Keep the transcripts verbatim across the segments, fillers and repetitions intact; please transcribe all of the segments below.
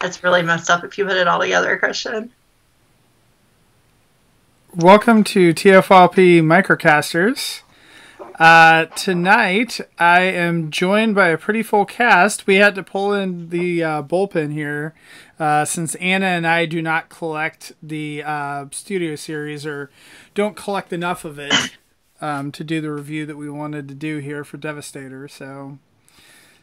It's really messed up if you put it all together, Christian. Welcome to T F L P Microcasters. Uh, tonight, I am joined by a pretty full cast. We had to pull in the uh, bullpen here uh, since Anna and I do not collect the uh, Studio Series, or don't collect enough of it um, to do the review that we wanted to do here for Devastator. So,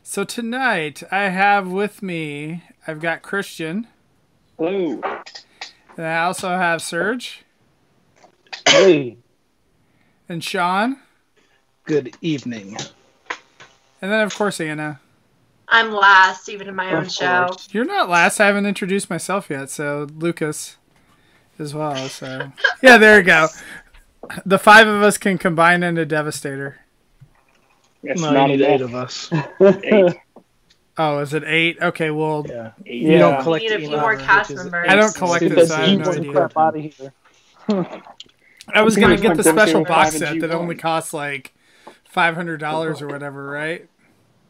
so tonight, I have with me, I've got Christian. Hello. And I also have Serge. Hey. And Sean. Good evening. And then, of course, Anna. I'm last, even in my of own course. show. You're not last. I haven't introduced myself yet, so Lucas as well. So yeah, there you go. The five of us can combine into Devastator. It's no, not eight, eight of us. eight. Oh, is it eight? Okay, well, yeah. eight. you yeah. don't collect. You need a few more cast members. I don't collect this. I have no idea. Out of here. I was gonna get the special box set that only costs like five hundred dollars or whatever, right?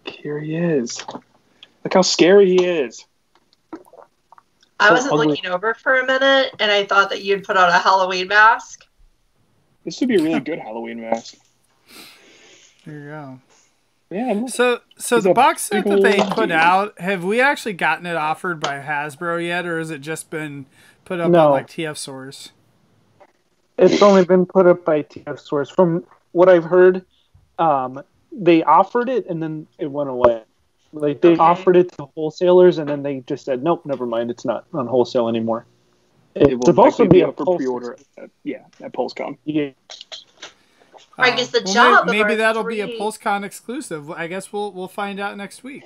Here he is. Look how scary he is. I wasn't looking over for a minute, and I thought that you'd put on a Halloween mask. This would be a really good Halloween mask. There you go. Yeah. So, so the box set that they put out, have we actually gotten it offered by Hasbro yet, or has it just been put up on like T F Source? It's only been put up by T F Source. From what I've heard, Um, they offered it and then it went away. Like they okay. offered it to wholesalers and then they just said, "Nope, never mind. It's not on wholesale anymore." It, it will supposed to be up for pre-order. At, yeah, at PulseCon. Yeah. Uh, I guess the well, job. Maybe, of maybe that'll three. be a PulseCon exclusive. I guess we'll we'll find out next week.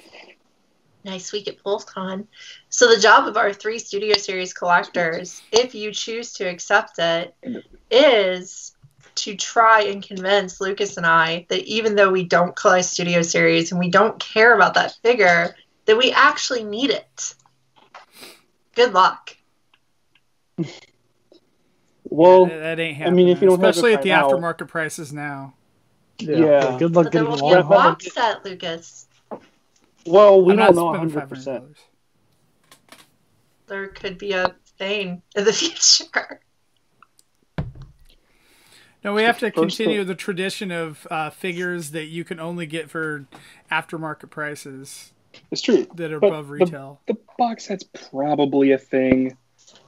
Next week at PulseCon. So the job of our three Studio Series collectors, if you choose to accept it, is to try and convince Lucas and I that even though we don't collect Studio Series and we don't care about that figure, that we actually need it. Good luck. Well, yeah, that ain't happening. I mean, if you don't especially at the out. aftermarket prices now. Yeah. yeah. Good luck but getting we'll a box set, Lucas. Well, we I'm don't know one hundred percent. There could be a thing in the future. No, we have to continue the tradition of uh, figures that you can only get for aftermarket prices. It's true. That are but above retail. The, the box set's probably a thing.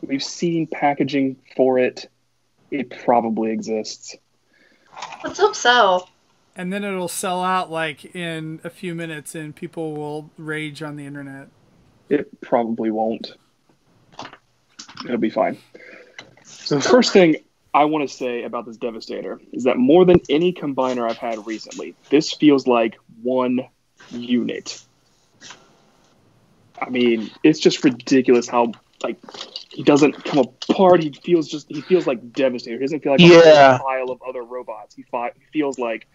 We've seen packaging for it. It probably exists. Let's hope so. And then it'll sell out like in a few minutes and people will rage on the internet. It probably won't. It'll be fine. So the first thing I want to say about this Devastator is that more than any combiner I've had recently, this feels like one unit. I mean, it's just ridiculous how like he doesn't come apart. He feels just he feels like Devastator. He doesn't feel like yeah. a pile of other robots. He fi feels like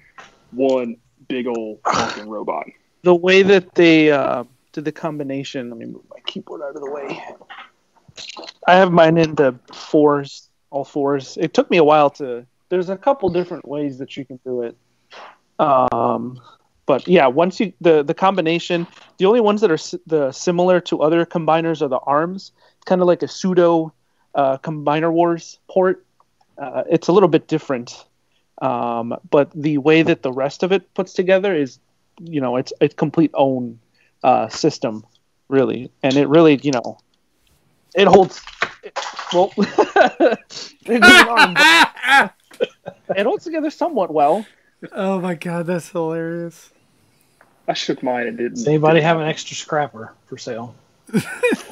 one big old fucking robot. The way that they uh, did the combination. Let me move my keyboard out of the way. I have mine into fours. All fours. It took me a while to. There's a couple different ways that you can do it, um, but yeah, once you the the combination, the only ones that are the similar to other combiners are the arms. It's kind of like a pseudo uh, Combiner Wars port. Uh, it's a little bit different, um, but the way that the rest of it puts together is, you know, it's it's complete own uh, system, really, and it really, you know, it holds. Well, it holds together somewhat well. Oh my god, that's hilarious! I shook mine and didn't. Does anybody didn't have an extra scrapper for sale?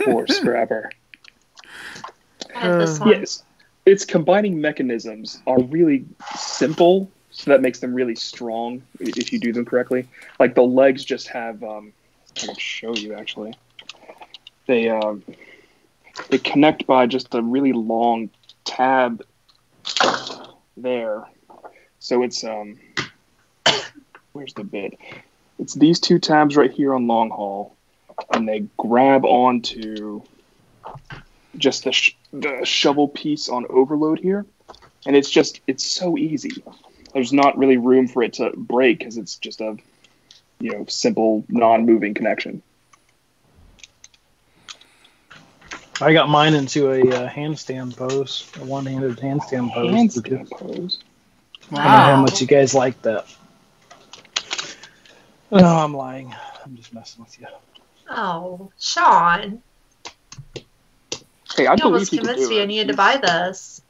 Poor scrapper. Uh, yes, it's combining mechanisms are really simple, so that makes them really strong if you do them correctly. Like the legs just have. Um, I'll show you actually. They. Um, They connect by just a really long tab there. So it's, um, where's the bit? It's these two tabs right here on Long Haul, and they grab onto just the, sh the shovel piece on Overload here. And it's just, it's so easy. There's not really room for it to break because it's just a, you know, simple non-moving connection. I got mine into a uh, handstand pose, a one-handed handstand pose. Handstand pose. Wow. I don't know how much you guys like that. No, I'm lying. I'm just messing with you. Oh, Sean. Hey, I you almost convinced me I needed to buy this.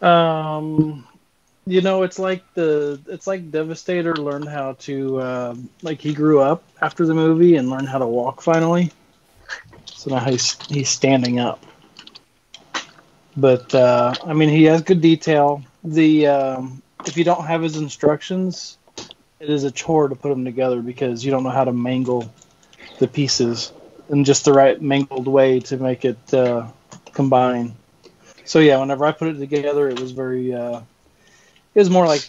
Um, you know, it's like the it's like Devastator learned how to uh, like he grew up after the movie and learned how to walk finally. So now he's, he's standing up. But, uh, I mean, he has good detail. The um, if you don't have his instructions, it is a chore to put them together because you don't know how to mangle the pieces in just the right mangled way to make it uh, combine. So, yeah, whenever I put it together, it was very... Uh, it was more like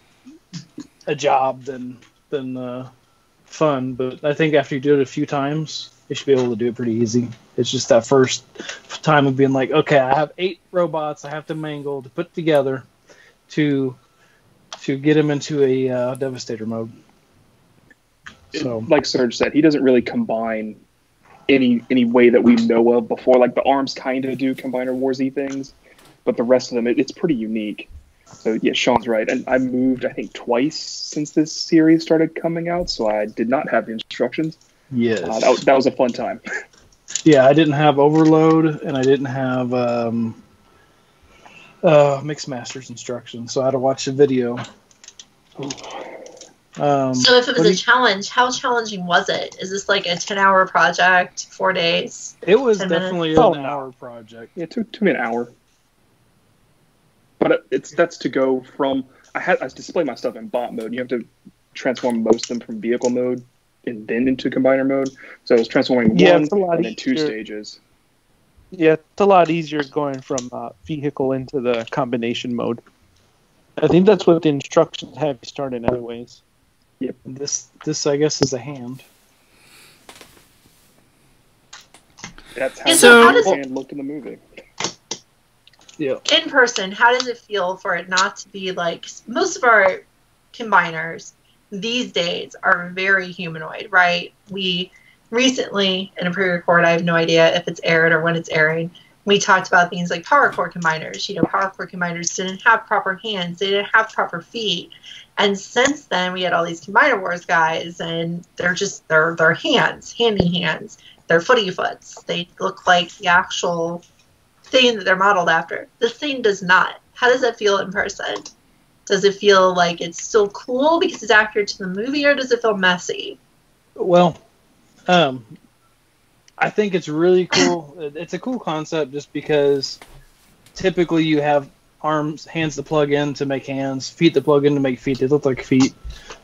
a job than, than uh, fun. But I think after you do it a few times... You should be able to do it pretty easy. It's just that first time of being like, okay, I have eight robots I have to mangle to put together to to get them into a uh, Devastator mode. So, it, like Serge said, he doesn't really combine any any way that we know of before. Like the arms kind of do Combiner Wars-y things, but the rest of them, it, it's pretty unique. So yeah, Sean's right. And I moved, I think, twice since this series started coming out, so I did not have the instructions. Yes, uh, that, that was a fun time. Yeah, I didn't have Overload, and I didn't have um, uh, Mixmaster's instructions, so I had to watch the video. Um, so if it was a you, challenge, how challenging was it? Is this like a ten-hour project, four days? It was definitely minutes? an oh, hour project. Yeah, it took, took me an hour. But it's that's to go from... I had I display my stuff in bot mode. You have to transform most of them from vehicle mode and then into combiner mode. So I was transforming yeah, one and then two stages. Yeah, it's a lot easier going from uh, vehicle into the combination mode. I think that's what the instructions have you start in other ways. Yep. This, this I guess, is a hand. That's how, yeah, so how does hand it look in the movie. Yeah. In person, how does it feel for it not to be like... Most of our combiners... these days are very humanoid, right? We recently, in a pre-record, I have no idea if it's aired or when it's airing, we talked about things like Power Core combiners. You know, Power Core combiners didn't have proper hands, they didn't have proper feet. And since then, we had all these Combiner Wars guys, and they're just, they're, they're hands, handy hands. They're footy foots. They look like the actual thing that they're modeled after. This thing does not. How does that feel in person? Does it feel like it's still cool because it's accurate to the movie, or does it feel messy? Well, um, I think it's really cool. It's a cool concept just because typically you have arms, hands to plug in to make hands, feet to plug in to make feet. They look like feet.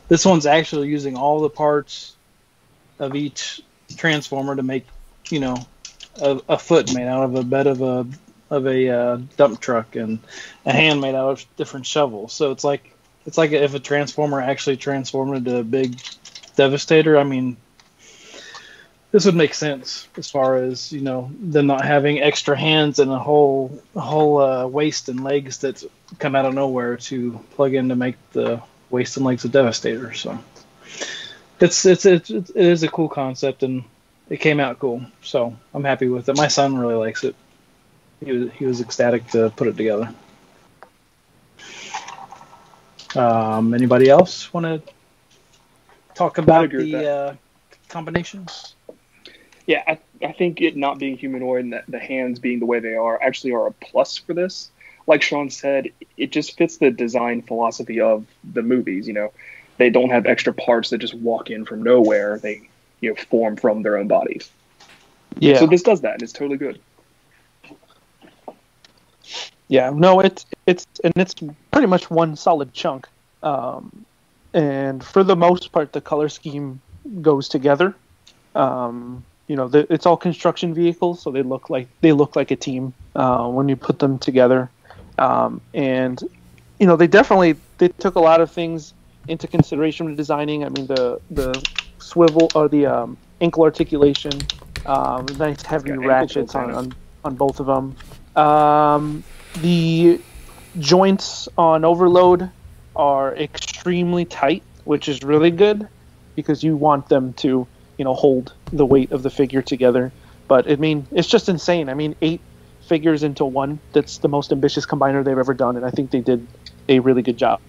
This one's actually using all the parts of each transformer to make, you know, a, a foot made out of a bed of a... of a uh, dump truck and a hand made out of different shovels. So it's like it's like if a transformer actually transformed into a big Devastator. I mean, this would make sense as far as, you know, them not having extra hands and a whole a whole uh, waist and legs that come out of nowhere to plug in to make the waist and legs of Devastator. So it's it's it's it is a cool concept, and it came out cool. So I'm happy with it. My son really likes it. He was, he was ecstatic to put it together. Um, anybody else want to talk about the uh, combinations? Yeah, I, I think it not being humanoid and the, the hands being the way they are actually are a plus for this. Like Sean said, it just fits the design philosophy of the movies. You know, they don't have extra parts that just walk in from nowhere. They, you know, form from their own bodies. Yeah. So this does that, and it's totally good. Yeah, no, it's it's and it's pretty much one solid chunk, um, and for the most part, the color scheme goes together. Um, you know, the, it's all construction vehicles, so they look like they look like a team uh, when you put them together. Um, and you know, they definitely they took a lot of things into consideration when designing. I mean, the the swivel or the um, ankle articulation, um, nice heavy ratchets on, on on both of them. Um, The joints on Overload are extremely tight, which is really good because you want them to, you know, hold the weight of the figure together. But, I mean, it's just insane. I mean, eight figures into one. That's the most ambitious combiner they've ever done, and I think they did a really good job.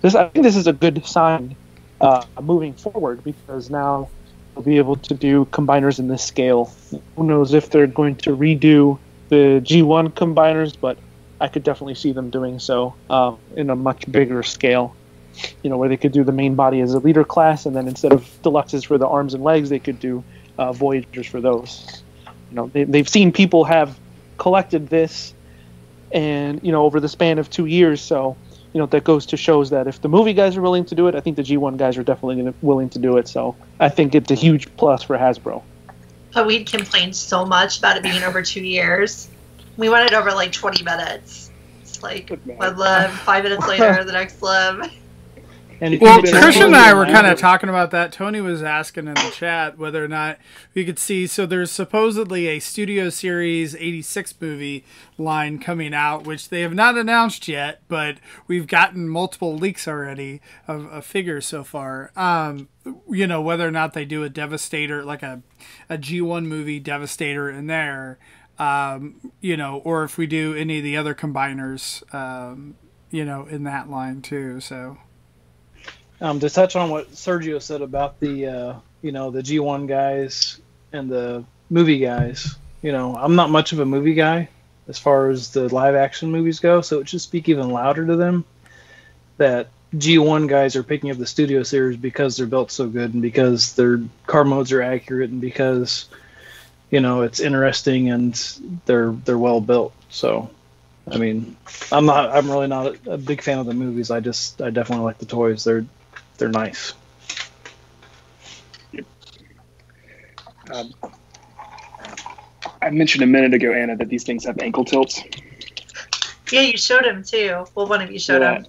This, I think this is a good sign uh, moving forward, because now we'll be able to do combiners in this scale. Who knows if they're going to redo the G one combiners, but I could definitely see them doing so uh, in a much bigger scale. You know, where they could do the main body as a leader class, and then instead of deluxes for the arms and legs, they could do Uh, Voyagers for those. You know, they, they've seen people have collected this, and you know, over the span of two years. So, you know, that goes to shows that if the movie guys are willing to do it, I think the G one guys are definitely gonna, willing to do it. So, I think it's a huge plus for Hasbro. But we'd complained so much about it being over two years. We wanted over like twenty minutes. It's like one love, five minutes later, the next love. And well, Trish and I were kind of talking about that. Tony was asking in the chat whether or not we could see. So there's supposedly a Studio Series eighty-six movie line coming out, which they have not announced yet, but we've gotten multiple leaks already of, of figures so far. Um, you know, whether or not they do a Devastator, like a, a G one movie Devastator in there, um, you know, or if we do any of the other combiners, um, you know, in that line too, so... Um, to touch on what Sergio said about the, uh, you know, the G one guys and the movie guys, you know, I'm not much of a movie guy as far as the live action movies go, so it should speak even louder to them that G one guys are picking up the Studio Series because they're built so good and because their car modes are accurate and because, you know, it's interesting and they're they're well built. So, I mean, I'm not, I'm really not a, a big fan of the movies. I just, I definitely like the toys. They're They're nice. Um, I mentioned a minute ago, Anna, that these things have ankle tilts. Yeah, you showed them too. Well, one of you showed them.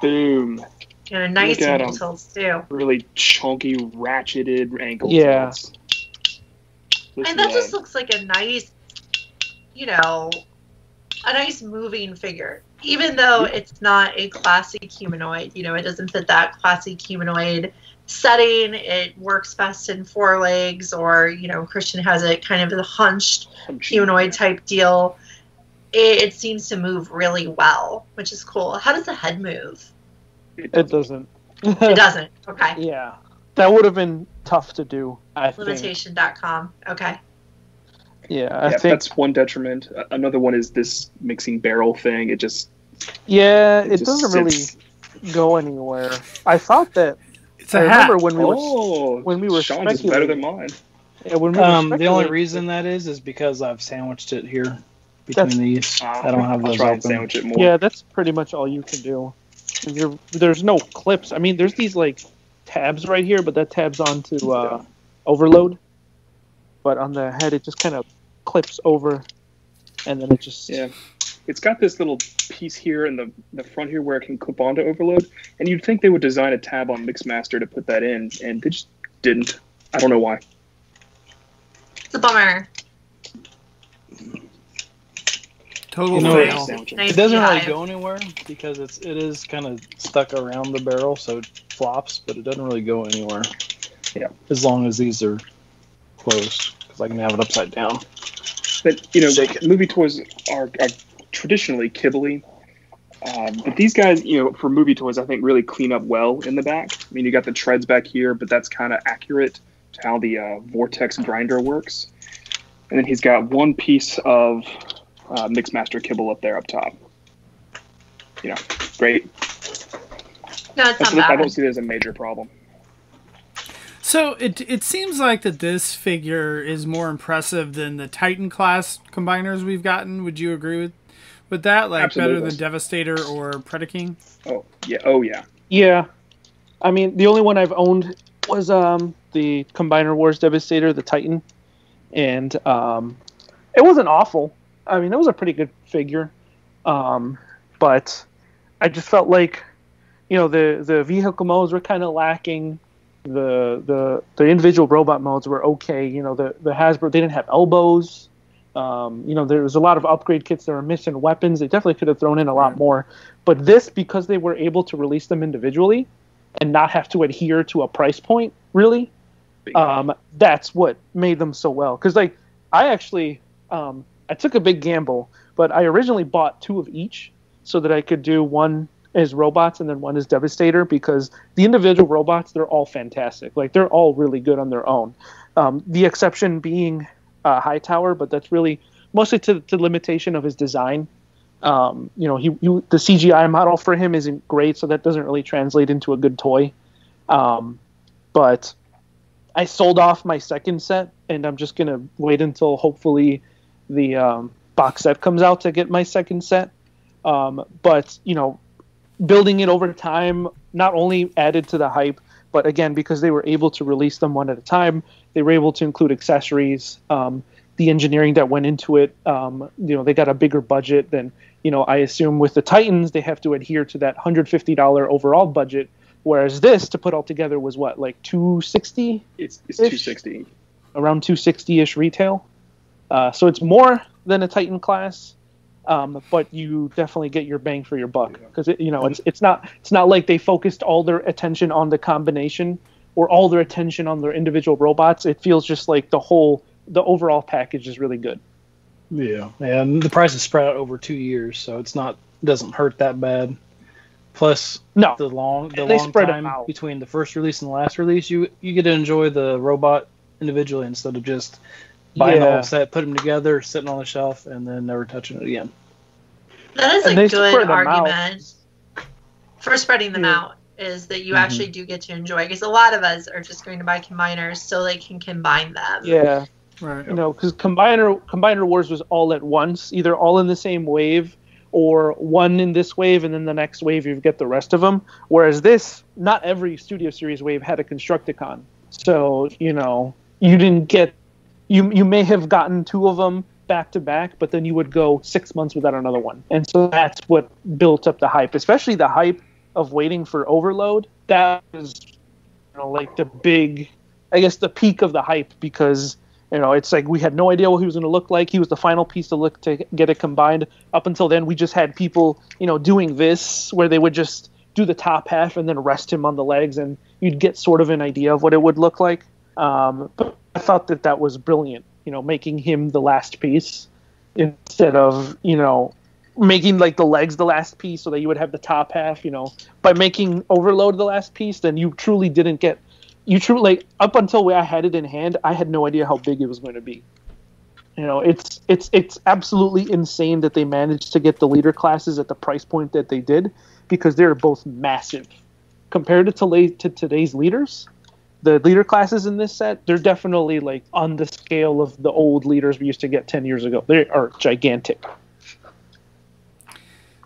Boom. And a nice ankle tilts too. Really chunky, ratcheted ankle yeah. tilts. Yeah. And that way. Just looks like a nice, you know, a nice moving figure. Even though it's not a classic humanoid, you know, it doesn't fit that classic humanoid setting. It works best in four legs, or, you know, Christian has it kind of the hunched humanoid type deal. It, it seems to move really well, which is cool. How does the head move? It doesn't. It doesn't. Okay. Yeah. That would have been tough to do, I think. Limitation dot com. Okay. Yeah, I yeah, think that's one detriment. Another one is this mixing barrel thing. It just yeah, it, it just doesn't sits. really go anywhere. I thought that it's a I remember hat. when we were oh, when we were Sean's speculating. Is better than mine. Yeah, when we were um, the only reason that is is because I've sandwiched it here between that's, these. Uh, I don't have those open. Sandwich it more. Yeah, that's pretty much all you can do. You're, there's no clips. I mean, there's these like tabs right here, but that tab's onto uh, yeah. Overload. But on the head, it just kind of clips over, and then it just... Yeah. It's got this little piece here in the, the front here where it can clip onto Overload, and you'd think they would design a tab on Mixmaster to put that in, and they just didn't. I don't know why. It's a bummer. Total you know, fail. It, nice it doesn't really go anywhere, because it's, it is kind of stuck around the barrel, so it flops, but it doesn't really go anywhere. Yeah. As long as these are... close, because I can have it upside down. But, you know, like, movie toys are, are traditionally kibbly. Um, but these guys, you know, for movie toys, I think really clean up well in the back. I mean, you got the treads back here, but that's kind of accurate to how the uh, vortex grinder works. And then he's got one piece of uh, Mixmaster kibble up there up top. You know, great. No, it's not bad. I don't see that as a major problem. So it, it seems like that this figure is more impressive than the Titan class combiners we've gotten. Would you agree with, with that? Like Absolutely. Better than Devastator or Predaking? Oh yeah, oh yeah. Yeah, I mean the only one I've owned was um, the Combiner Wars Devastator, the Titan, and um, it wasn't awful. I mean it was a pretty good figure, um, but I just felt like you know the the vehicle modes were kind of lacking. The, the the individual robot modes were okay. You know, the, the Hasbro, they didn't have elbows. Um, you know, there was a lot of upgrade kits that were missing weapons. They definitely could have thrown in a lot more. But this, because they were able to release them individually and not have to adhere to a price point, really, um, that's what made them so well. Because like I actually um, I took a big gamble, but I originally bought two of each so that I could do one as robots and then one as Devastator, because the individual robots, they're all fantastic. Like they're all really good on their own. Um, the exception being uh, Hightower, but that's really mostly to, to the limitation of his design. Um, you know, he, he the C G I model for him isn't great, so that doesn't really translate into a good toy. Um, but I sold off my second set, and I'm just gonna wait until hopefully the um, box set comes out to get my second set. Um, but you know, building it over time not only added to the hype, but again, because they were able to release them one at a time, they were able to include accessories. Um, the engineering that went into it, um, you know, they got a bigger budget than, you know, I assume with the Titans, they have to adhere to that one hundred fifty dollars overall budget. Whereas this, to put all together, was what, like two sixty? It's it's two sixty. Around two sixty-ish retail. Uh, so it's more than a Titan class, um, but you definitely get your bang for your buck, because it, you know, it's it's not it's not like they focused all their attention on the combination or all their attention on their individual robots. It feels just like the whole the overall package is really good. Yeah, and the price is spread out over two years, so it's not doesn't hurt that bad. Plus, no. the long the they long time between the first release and the last release, you you get to enjoy the robot individually instead of just buying yeah. the whole set, put them together, sitting on the shelf, and then never touching it again. That is and a good argument out. for spreading them yeah. out, is that you mm-hmm. actually do get to enjoy, because a lot of us are just going to buy combiners so they can combine them. Yeah, right. You know, because Combiner Combiner Wars was all at once, either all in the same wave, or one in this wave, and then the next wave you get the rest of them. Whereas this, not every Studio Series wave had a Constructicon. So, you know, you didn't get... You you may have gotten two of them back-to-back, but then you would go six months without another one. And so that's what built up the hype, especially the hype of waiting for Overload. That was, you know, like the big... I guess the peak of the hype, because... You know, it's like we had no idea what he was going to look like. He was the final piece to look to get it combined. Up until then, we just had people, you know, doing this where they would just do the top half and then rest him on the legs, and you'd get sort of an idea of what it would look like. Um, but I thought that that was brilliant, you know, making him the last piece instead of, you know, making like the legs the last piece so that you would have the top half, you know. By making Overload the last piece, then you truly didn't get... You truly, like, up until I had it in hand, I had no idea how big it was going to be. You know, it's it's it's absolutely insane that they managed to get the leader classes at the price point that they did, because they're both massive compared to to, to today's leaders. The leader classes in this set, they're definitely like on the scale of the old leaders we used to get ten years ago. They are gigantic.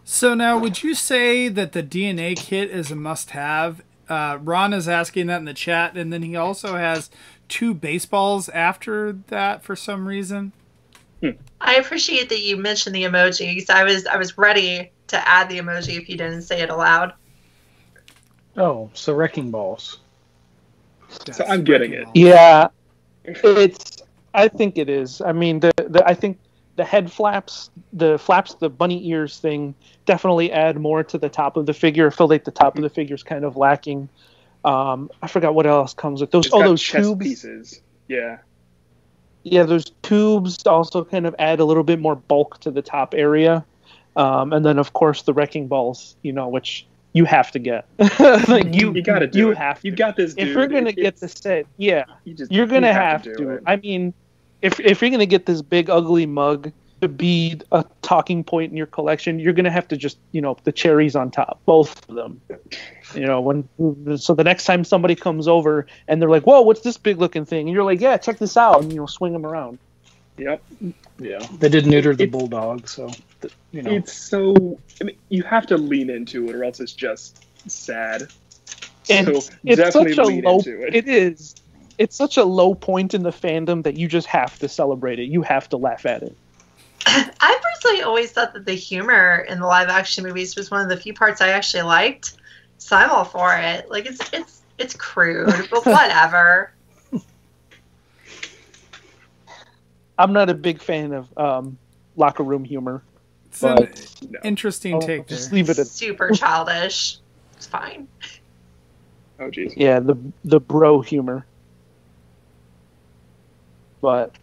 So now, would you say that the D N A kit is a must-have? Uh, Ron is asking that in the chat, and then he also has two baseballs after that for some reason. Hmm. I appreciate that you mentioned the emojis. I was I was ready to add the emoji if you didn't say it aloud. Oh, so wrecking balls. That's so I'm getting it. Yeah, it's. I think it is. I mean, the, the I think the head flaps, the flaps, the bunny ears thing definitely add more to the top of the figure. I feel like the top of the figure is kind of lacking. Um, I forgot what else comes with those. It's oh, those tube pieces. Yeah. Yeah, those tubes also kind of add a little bit more bulk to the top area. Um, and then, of course, the wrecking balls, you know, which you have to get. like you, you gotta do you it. Have to. You got this, dude. If you're going to get the set, yeah, you just, you're going you to have to do it. it. I mean, if if you're going to get this big, ugly mug to be a talking point in your collection, you're going to have to just, you know, the cherries on top, both of them. You know, when so the next time somebody comes over and they're like, whoa, what's this big looking thing? And you're like, yeah, check this out. And, you know, swing them around. Yep. Yeah. They did neuter the it's, bulldog, so, the, you know. It's so, I mean, you have to lean into it or else it's just sad. And so it's definitely such a lean low, into it. It is. It's such a low point in the fandom that you just have to celebrate it. You have to laugh at it. I personally always thought that the humor in the live-action movies was one of the few parts I actually liked, so I'm all for it. Like, it's it's it's crude, but whatever. I'm not a big fan of um, locker room humor. It's an no. interesting I'll take there. Just leave it at super childish. It's fine. Oh, jeez. Yeah, the the bro humor. But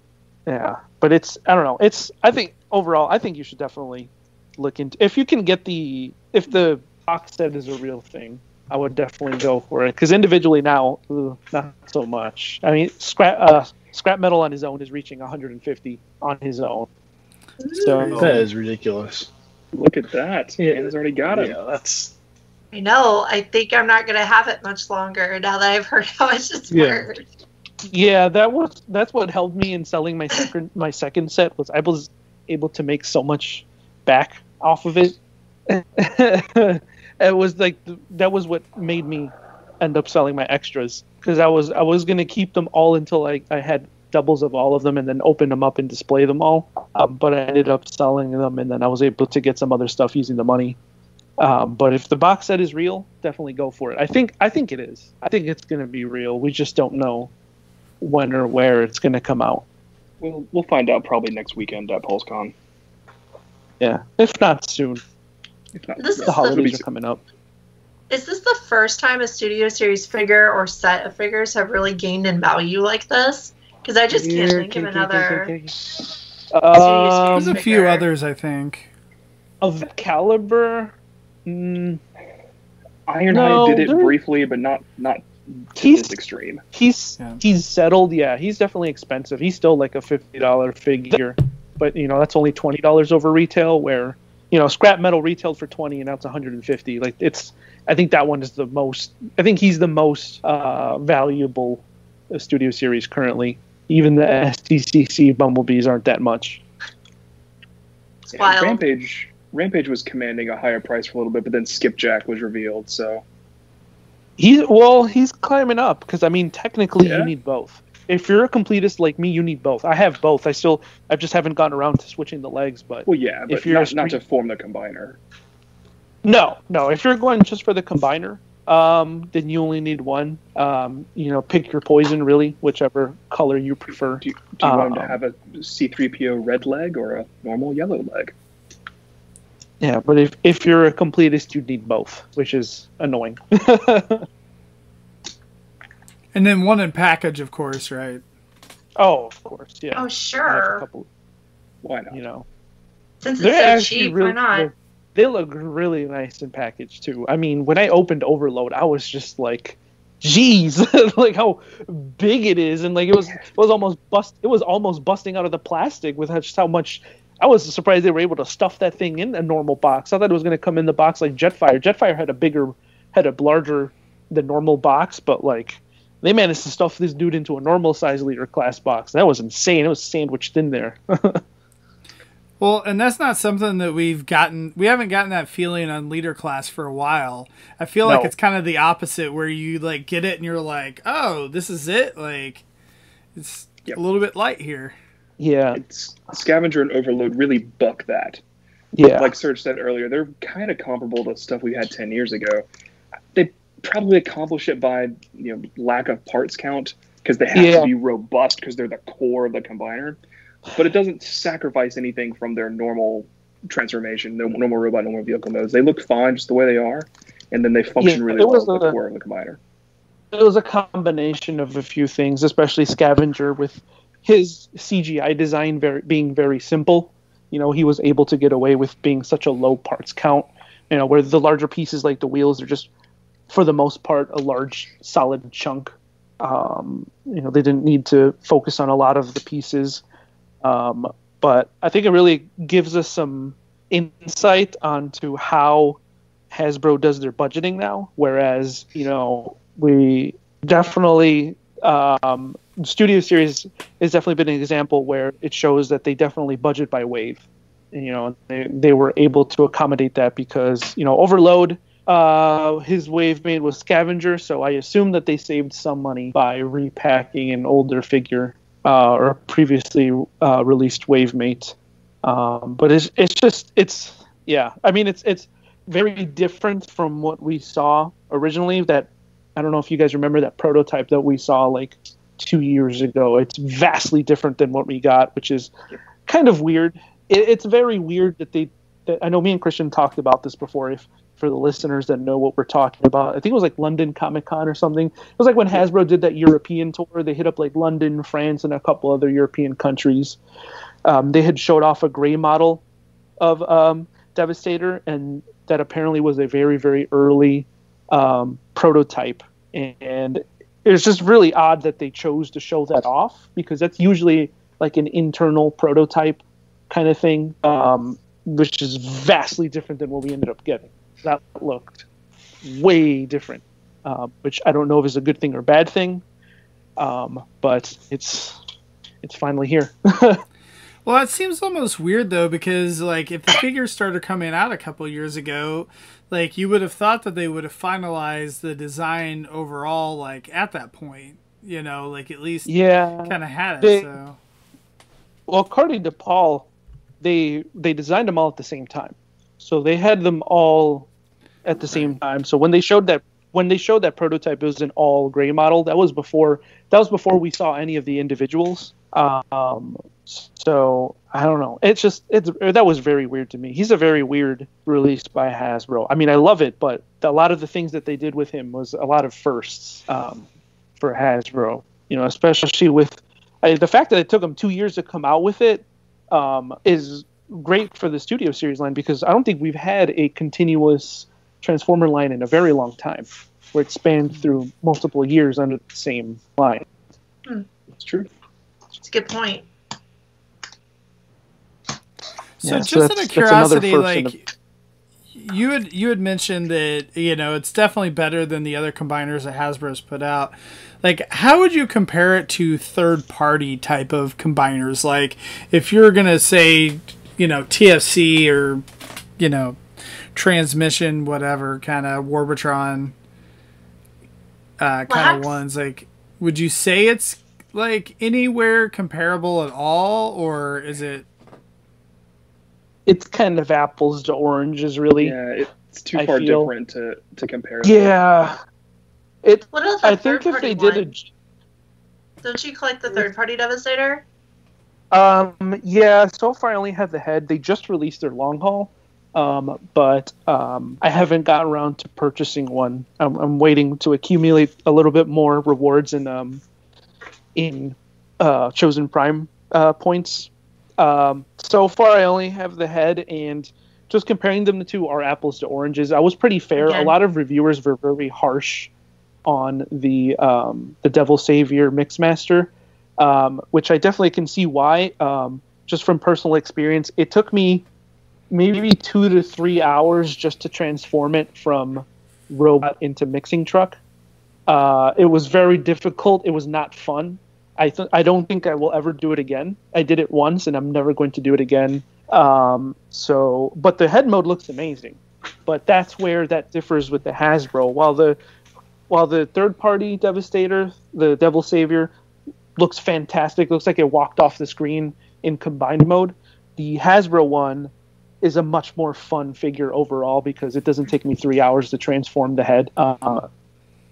yeah, but it's, I don't know. It's, I think overall, I think you should definitely look into, if you can get the, if the box set is a real thing, I would definitely go for it. Because individually now, ugh, not so much. I mean, scrap, uh, scrap metal on his own is reaching one hundred fifty on his own. So that is ridiculous. Look at that. Yeah, he's already got it. Yeah, that's. I know. I think I'm not going to have it much longer now that I've heard how much it's yeah. worth. Yeah, that was that's what held me in selling my second my second set, was I was able to make so much back off of it. It was like that was what made me end up selling my extras, because I was I was going to keep them all until I I had doubles of all of them and then open them up and display them all. Um, but I ended up selling them, and then I was able to get some other stuff using the money. Um, but if the box set is real, definitely go for it. I think I think it is. I think it's going to be real. We just don't know when or where it's going to come out. We'll we'll find out probably next weekend at PulseCon. Yeah, if not soon. If not, this the holidays the, are coming up. Is this the first time a Studio Series figure or set of figures have really gained in value like this? Because I just can't think of another. Um, There's a few others, I think. Of caliber, mm, Ironhide did it briefly, but not not to this extreme. He's yeah. he's settled. Yeah, he's definitely expensive. He's still like a fifty dollar figure, but you know that's only twenty dollars over retail. Where you know Scrap Metal retailed for twenty, and now it's one hundred and fifty. Like it's, I think that one is the most. I think he's the most uh, valuable Studio Series currently. Even the S T C C Bumblebees aren't that much. It's wild. Rampage, Rampage was commanding a higher price for a little bit, but then Skipjack was revealed. So he's well, he's climbing up because I mean, technically, yeah. you need both. If you're a completist like me, you need both. I have both. I still, I just haven't gotten around to switching the legs. But well, yeah, but if you're not, not to form the combiner. No, no. If you're going just for the combiner, um then you only need one. Um you know pick your poison, really, whichever color you prefer. Do you, do you um, want him to have a C three P O red leg or a normal yellow leg? Yeah, but if if you're a completist, you need both, which is annoying. And then one in package, of course, right? Oh, of course. Yeah. Oh, sure, a couple, why not? You know, since it's they're so cheap, really, why not? They look really nice in package, too. I mean, when I opened Overload, I was just like, geez, like how big it is. And like it was it was almost bust it was almost busting out of the plastic with just how much. I was surprised they were able to stuff that thing in a normal box. I thought it was gonna come in the box like Jetfire. Jetfire had a bigger had a larger than normal box, but like they managed to stuff this dude into a normal size liter class box. That was insane. It was sandwiched in there. Well, and that's not something that we've gotten. We haven't gotten that feeling on leader class for a while. I feel no. like it's kind of the opposite, where you like get it and you're like, "Oh, this is it." Like, it's yep. a little bit light here. Yeah, it's, Scavenger and Overload really buck that. Yeah, like Serge said earlier, they're kind of comparable to stuff we had ten years ago. They probably accomplish it by you know lack of parts count, because they have yeah. to be robust because they're the core of the combiner. But it doesn't sacrifice anything from their normal transformation, their normal robot, normal vehicle modes. They look fine just the way they are, and then they function yeah, really well with the core of the combiner. It was a combination of a few things, especially Scavenger with his C G I design very, being very simple. You know, he was able to get away with being such a low parts count, you know, where the larger pieces like the wheels are just, for the most part, a large solid chunk. Um, you know, they didn't need to focus on a lot of the pieces. Um, but I think it really gives us some insight onto how Hasbro does their budgeting now. Whereas, you know, we definitely, um, Studio Series has definitely been an example where it shows that they definitely budget by wave. And, you know, they, they were able to accommodate that because, you know, Overload, uh, his wave made was Scavenger. So I assume that they saved some money by repacking an older figure. Uh, or previously uh, released Wavemate, um, but it's it's just it's yeah. I mean it's it's very different from what we saw originally. That I don't know if you guys remember that prototype that we saw like two years ago. It's vastly different than what we got, which is kind of weird. It, it's very weird that they. That, I know me and Christian talked about this before. If for the listeners that know what we're talking about, I think it was like London Comic Con or something. It was like when Hasbro did that European tour. They hit up like London, France, and a couple other European countries. Um, they had showed off a gray model of um, Devastator, and that apparently was a very, very early um, prototype. And it's just really odd that they chose to show that off, because that's usually like an internal prototype kind of thing, um, which is vastly different than what we ended up getting. That looked way different, uh, which I don't know if is a good thing or bad thing, um, but it's it's finally here. Well, it seems almost weird, though, because, like, if the figures started coming out a couple years ago, like, you would have thought that they would have finalized the design overall, like, at that point, you know, like, at least yeah, kind of had it, they, so. Well, according to Paul, they, they designed them all at the same time. So they had them all at the same time. So when they showed that when they showed that prototype, it was an all-gray model. That was before that was before we saw any of the individuals. Um, so I don't know. It's just it's that was very weird to me. He's a very weird release by Hasbro. I mean, I love it, but a lot of the things that they did with him was a lot of firsts um, for Hasbro. You know, especially with I, the fact that it took them two years to come out with it um, is. Great for the Studio Series line, because I don't think we've had a continuous Transformer line in a very long time where it spanned through multiple years under the same line. Hmm. That's true. That's a good point. So yeah, just so out of curiosity, like you had you had mentioned that, you know, it's definitely better than the other combiners that Hasbro's put out. Like, how would you compare it to third party type of combiners? Like, if you're gonna say, you know, T F C or, you know, transmission, whatever kind of Warbatron uh, kind of ones. Like, would you say it's like anywhere comparable at all, or is it? It's kind of apples to oranges, really. Yeah, it's too I far feel. different to to compare. Yeah, it. What else? I think if they one? did a. Don't you collect the third party Devastator? Um, yeah, so far I only have the head. They just released their Long Haul, um, but um, I haven't gotten around to purchasing one. I'm, I'm waiting to accumulate a little bit more rewards in, um, in uh, Chosen Prime uh, points. Um, so far I only have the head, and just comparing them to are apples to oranges. I was pretty fair. Okay. A lot of reviewers were very harsh on the, um, the Devil Saviour Mixmaster. Um, which I definitely can see why, um, just from personal experience. It took me maybe two to three hours just to transform it from robot into mixing truck. Uh, it was very difficult. It was not fun. I, th I don't think I will ever do it again. I did it once, and I'm never going to do it again. Um, so, but the head mode looks amazing. But that's where that differs with the Hasbro. While the, while the third-party Devastator, the Devil Saviour, looks fantastic. Looks like it walked off the screen in combined mode. The Hasbro one is a much more fun figure overall, because it doesn't take me three hours to transform the head. Uh,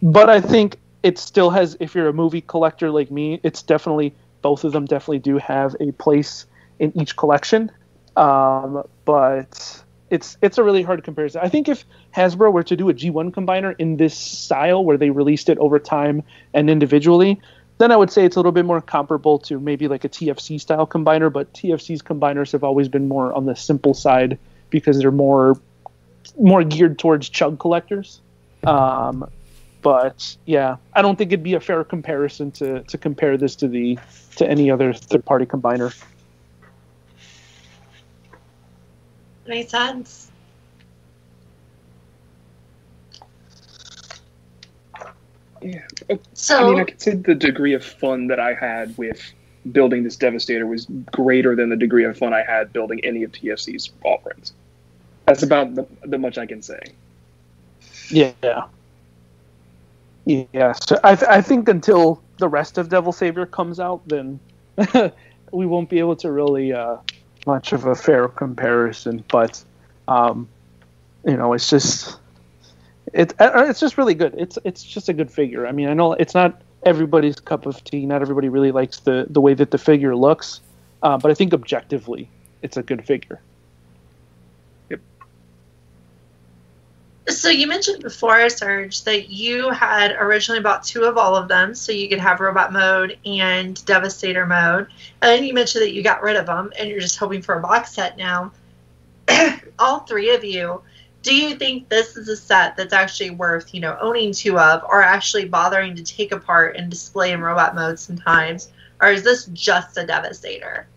but I think it still has, if you're a movie collector like me, it's definitely, both of them definitely do have a place in each collection. Um, but it's, it's a really hard comparison. I think if Hasbro were to do a G one combiner in this style where they released it over time and individually, then I would say it's a little bit more comparable to maybe like a T F C style combiner, but T F C's combiners have always been more on the simple side because they're more more geared towards chug collectors. Um, but yeah, I don't think it'd be a fair comparison to to compare this to the to any other third party combiner. Makes sense. Yeah. So, I mean, I could say the degree of fun that I had with building this Devastator was greater than the degree of fun I had building any of T F C's offerings. That's about the, the much I can say. Yeah. Yeah. So I, th I think until the rest of Devil Saviour comes out, then we won't be able to really uh, much of a fair comparison. But, um, you know, it's just... It, it's just really good. It's it's just a good figure. I mean, I know it's not everybody's cup of tea. Not everybody really likes the, the way that the figure looks. Uh, but I think objectively, it's a good figure. Yep. So you mentioned before, Serge, that you had originally bought two of all of them so you could have robot mode and Devastator mode. And you mentioned that you got rid of them and you're just hoping for a box set now. All three of you, do you think this is a set that's actually worth, you know, owning two of, or actually bothering to take apart and display in robot mode sometimes? Or is this just a Devastator?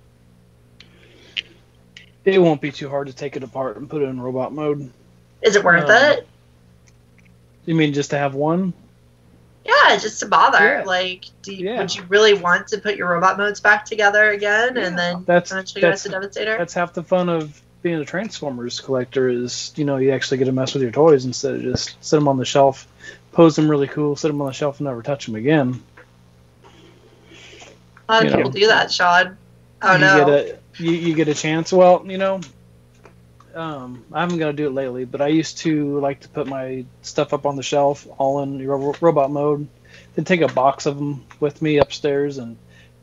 It won't be too hard to take it apart and put it in robot mode. Is it worth uh, it? You mean just to have one? Yeah, just to bother. Yeah. Like, do you, yeah. would you really want to put your robot modes back together again, yeah. and then that's, eventually that's, go to Devastator? That's half the fun of being a Transformers collector is, you know, you actually get to mess with your toys instead of just sit them on the shelf, pose them really cool, sit them on the shelf, and never touch them again. A lot of you people know. do that, Sean. Oh, you no. Get a, you, you get a chance. Well, you know... Um, I haven't got to do it lately, but I used to like to put my stuff up on the shelf, all in ro robot mode, then take a box of them with me upstairs and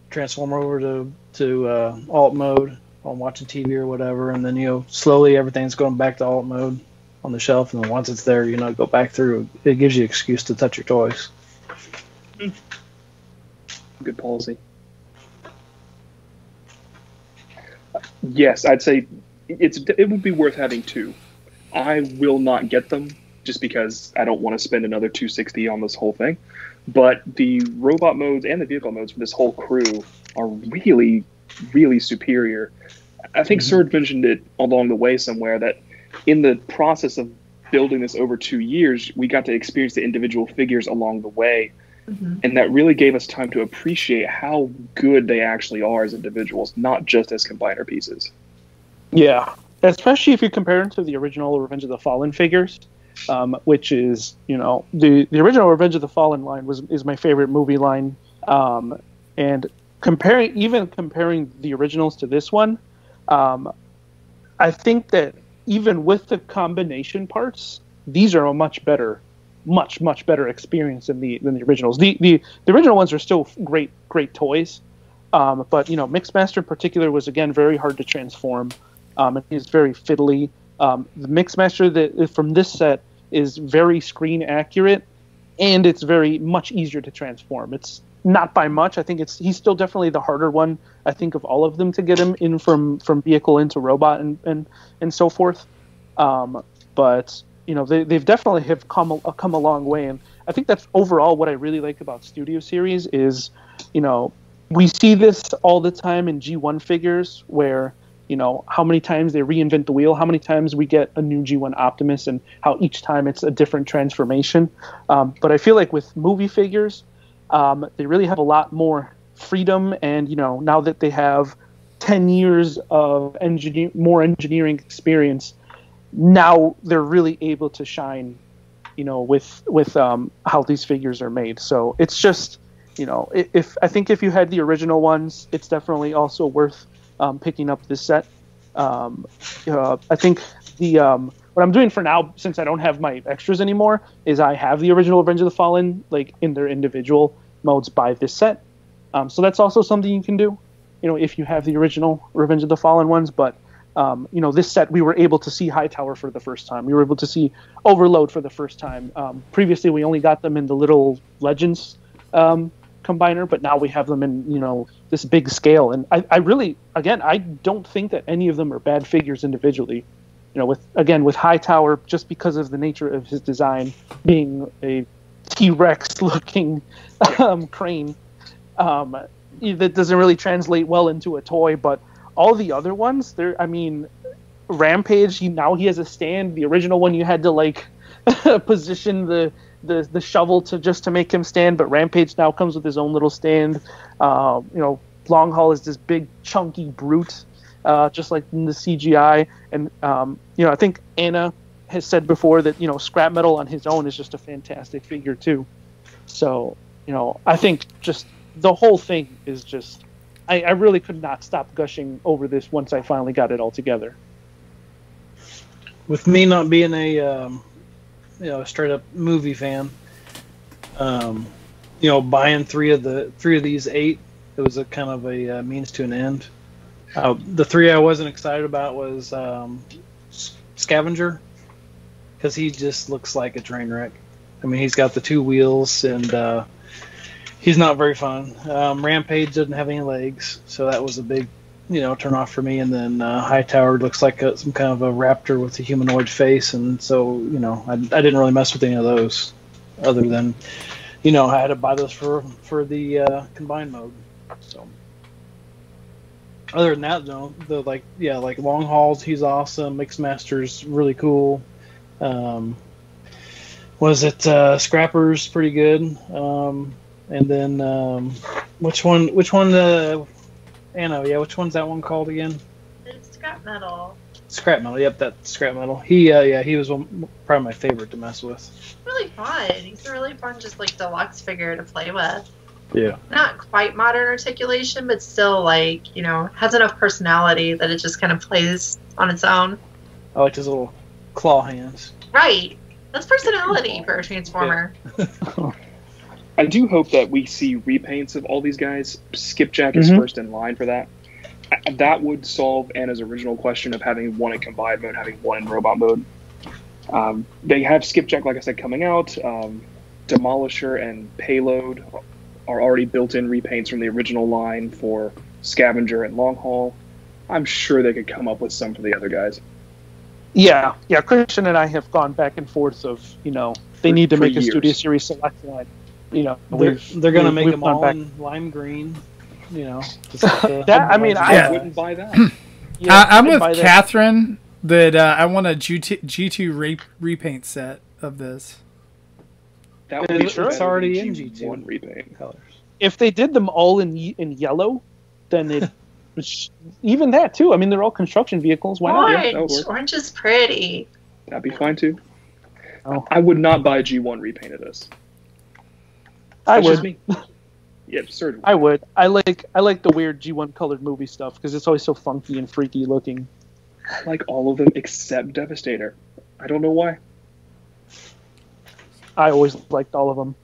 transform over to to uh, alt mode on watching T V or whatever, and then you know slowly everything's going back to alt mode on the shelf, and then once it's there, you know, go back through. It gives you an excuse to touch your toys. Mm. Good policy. Yes, I'd say. It's, it would be worth having two. I will not get them just because I don't want to spend another two sixty on this whole thing. But the robot modes and the vehicle modes for this whole crew are really, really superior. I think Serge mentioned it along the way somewhere that in the process of building this over two years, we got to experience the individual figures along the way. Mm-hmm. And that really gave us time to appreciate how good they actually are as individuals, not just as combiner pieces. Yeah, especially if you compare them to the original Revenge of the Fallen figures, um, which is, you know, the, the original Revenge of the Fallen line was is my favorite movie line. Um, and comparing, even comparing the originals to this one, um, I think that even with the combination parts, these are a much better, much, much better experience than the, than the originals. The, the, the original ones are still great, great toys. Um, but, you know, Mixmaster in particular was, again, very hard to transform. Um, and he's very fiddly. Um, the Mixmaster that from this set is very screen accurate, and it's very much easier to transform. It's not by much. I think it's he's still definitely the harder one. I think of all of them to get him in from from vehicle into robot and and and so forth. Um, but you know they they've definitely have come a, come a long way, and I think that's overall what I really like about Studio Series is, you know, we see this all the time in G one figures where. You know, how many times they reinvent the wheel, how many times we get a new G one Optimus, and how each time it's a different transformation. Um, but I feel like with movie figures, um, they really have a lot more freedom. And, you know, now that they have ten years of engineer more engineering experience, now they're really able to shine, you know, with, with um, how these figures are made. So it's just, you know, if, if I think if you had the original ones, it's definitely also worth Um, picking up this set. Um, uh, I think the um, what I'm doing for now, since I don't have my extras anymore, is I have the original Revenge of the Fallen like in their individual modes by this set. Um, so that's also something you can do, you know, if you have the original Revenge of the Fallen ones. But um, you know, this set we were able to see Hightower for the first time. We were able to see Overload for the first time. Um, previously, we only got them in the little Legends Um, combiner, but now we have them in, you know, this big scale, and I, I really, again, I don't think that any of them are bad figures individually, you know, with, again, with Hightower, just because of the nature of his design being a T-Rex looking um, crane, um, that doesn't really translate well into a toy, but all the other ones, they're, I mean, Rampage, he, now he has a stand. The original one you had to, like, position the The, the shovel to just to make him stand, but Rampage now comes with his own little stand. Uh, you know, Long Haul is this big chunky brute, uh, just like in the C G I. And um, you know, I think Anna has said before that, you know, Scrap Metal on his own is just a fantastic figure too. So you know, I think just the whole thing is just, I, I really could not stop gushing over this once I finally got it all together. With me not being a um... you know, a straight up movie fan, um, you know, buying three of the three of these eight, it was a kind of a uh, means to an end. Uh, the three I wasn't excited about was um, Scavenger, because he just looks like a train wreck. I mean, he's got the two wheels, and uh, he's not very fun. Um, Rampage doesn't have any legs, so that was a big, you know, turn off for me. And then uh, Hightower looks like a, some kind of a raptor with a humanoid face, and so, you know, I, I didn't really mess with any of those, other than, you know, I had to buy those for for the uh, combined mode. So other than that, though, the like yeah, like Long Hauls, he's awesome. Mixmaster's really cool. Um, was it uh, Scrapper's pretty good? Um, and then um, which one? Which one? Uh, Anna, yeah, which one's that one called again? It's Scrap Metal. Scrap Metal, yep, that's Scrap Metal. He, uh, yeah, he was one, probably my favorite to mess with. Really fun. He's a really fun, just like deluxe figure to play with. Yeah. Not quite modern articulation, but still, like, you know, has enough personality that it just kind of plays on its own. I like his little claw hands. Right. That's personality for a Transformer. Yeah. I do hope that we see repaints of all these guys. Skipjack is mm-hmm. first in line for that. That would solve Anna's original question of having one in combined mode, having one in robot mode. Um, they have Skipjack, like I said, coming out. Um, Demolisher and Payload are already built-in repaints from the original line for Scavenger and Long Haul. I'm sure they could come up with some for the other guys. Yeah, yeah. Christian and I have gone back and forth of, you know, they for, need to make years. a Studio Series Select line. You know, they're, they're going to make them all back. in lime green. You know, just like the, that, I mean, I yeah. wouldn't buy that. Yeah, I, I'm with Catherine that, that uh, I want a G two re repaint set of this. That would be sure. It's already in G one repaint colors. If they did them all in in yellow, then it even that too. I mean, they're all construction vehicles. Why orange. not? Yeah, orange is pretty. That'd be fine too. Oh. I would not buy G one repaint of this. I That's would. Just me. Yeah, absurd. I would. I like I like the weird G one colored movie stuff because it's always so funky and freaky looking. I like all of them except Devastator. I don't know why. I always liked all of them.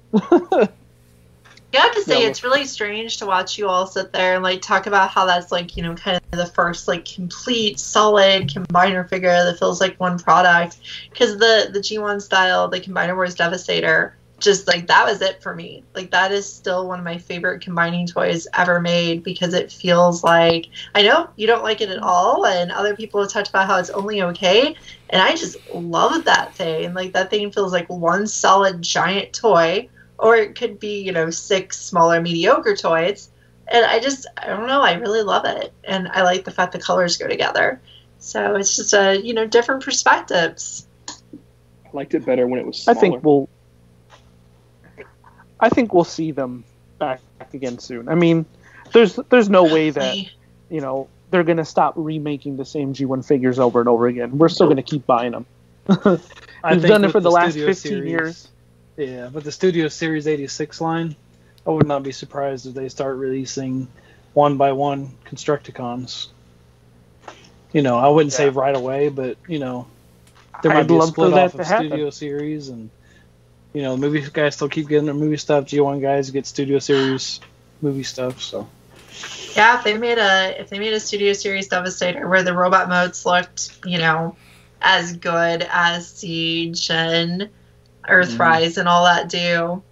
You have to say no. It's really strange to watch you all sit there and like talk about how that's like, you know, kind of the first like complete solid combiner figure that feels like one product, because the the G one style, the Combiner Wars Devastator, just like that was it for me. Like that is still one of my favorite combining toys ever made because it feels like, I know you don't like it at all and other people have talked about how it's only okay, and I just love that thing. Like that thing feels like one solid giant toy, or it could be, you know, six smaller mediocre toys, and I just, I don't know, I really love it, and I like the fact the colors go together. So it's just a, you know, different perspectives. I liked it better when it was smaller. I think we'll I think we'll see them back again soon. I mean, there's there's no way that, you know, they're going to stop remaking the same G one figures over and over again. We're still going to keep buying them. I've done it for the, the last fifteen series, years. Yeah, but the Studio Series eighty-six line, I would not be surprised if they start releasing one by one Constructicons. You know, I wouldn't yeah. say right away, but, you know, there might I'd be a split off of happen. Studio Series and... You know, movie guys still keep getting their movie stuff. G one guys get Studio Series movie stuff. So, yeah, if they made a if they made a Studio Series Devastator where the robot modes looked, you know, as good as Siege and Earthrise mm. and all that do,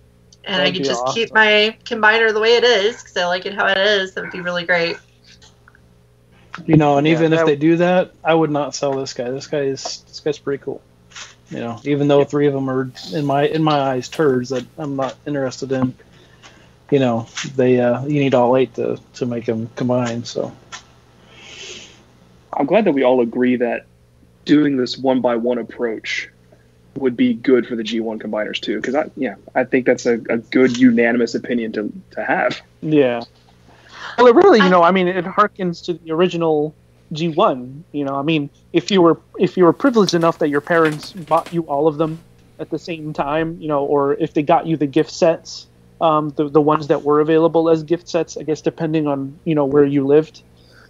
and That'd I could just awesome. keep my combiner the way it is because I like it how it is, that would be really great. You know, and yeah, even if they do that, I would not sell this guy. This guy is this guy's pretty cool. You know, even though three of them are in my in my eyes turds that I'm not interested in, you know, they uh, you need all eight to to make them combine. So I'm glad that we all agree that doing this one by one approach would be good for the G one combiners too, because I yeah I think that's a, a good unanimous opinion to to have. Yeah. Well, it really, you know, I mean, it harkens to the original G one, you know, I mean, if you were if you were privileged enough that your parents bought you all of them at the same time, you know, or if they got you the gift sets, um, the the ones that were available as gift sets, I guess, depending on, you know, where you lived,